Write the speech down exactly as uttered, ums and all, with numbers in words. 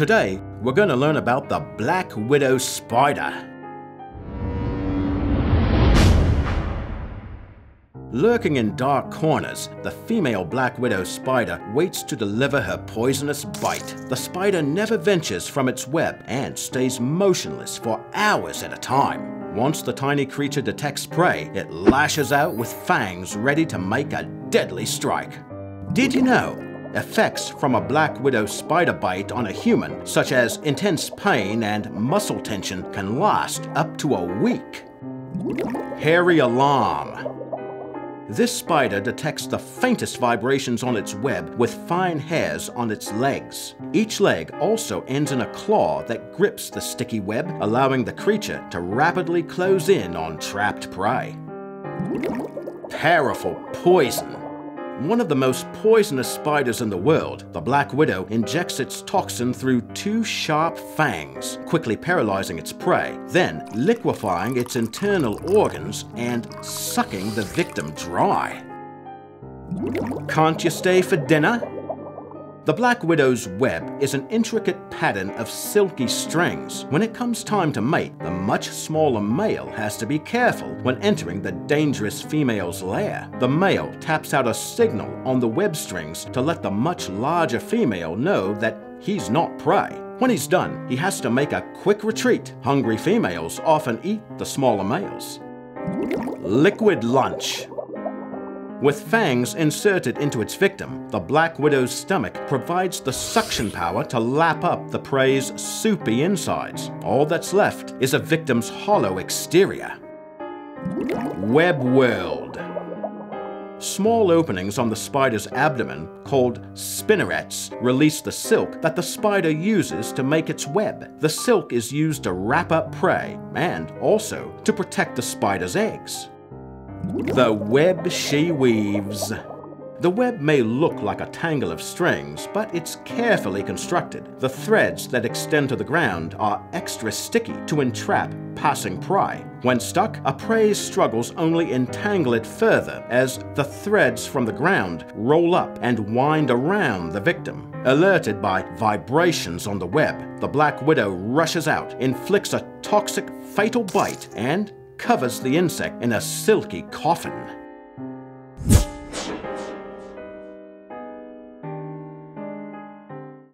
Today, we're going to learn about the Black Widow Spider. Lurking in dark corners, the female Black Widow spider waits to deliver her poisonous bite. The spider never ventures from its web and stays motionless for hours at a time. Once the tiny creature detects prey, it lashes out with fangs ready to make a deadly strike. Did you know? Effects from a Black Widow spider bite on a human, such as intense pain and muscle tension, can last up to a week. Hairy alarm. This spider detects the faintest vibrations on its web with fine hairs on its legs. Each leg also ends in a claw that grips the sticky web, allowing the creature to rapidly close in on trapped prey. Powerful poison. One of the most poisonous spiders in the world, the Black Widow injects its toxin through two sharp fangs, quickly paralyzing its prey, then liquefying its internal organs and sucking the victim dry. Can't you stay for dinner? The Black Widow's web is an intricate pattern of silky strings. When it comes time to mate, the much smaller male has to be careful when entering the dangerous female's lair. The male taps out a signal on the web strings to let the much larger female know that he's not prey. When he's done, he has to make a quick retreat. Hungry females often eat the smaller males. Liquid lunch. With fangs inserted into its victim, the Black Widow's stomach provides the suction power to lap up the prey's soupy insides. All that's left is a victim's hollow exterior. Web world. Small openings on the spider's abdomen, called spinnerets, release the silk that the spider uses to make its web. The silk is used to wrap up prey and also to protect the spider's eggs. The web she weaves. The web may look like a tangle of strings, but it's carefully constructed. The threads that extend to the ground are extra sticky to entrap passing prey. When stuck, a prey's struggles only entangle it further as the threads from the ground roll up and wind around the victim. Alerted by vibrations on the web, the Black Widow rushes out, inflicts a toxic, fatal bite, and covers the insect in a silky coffin.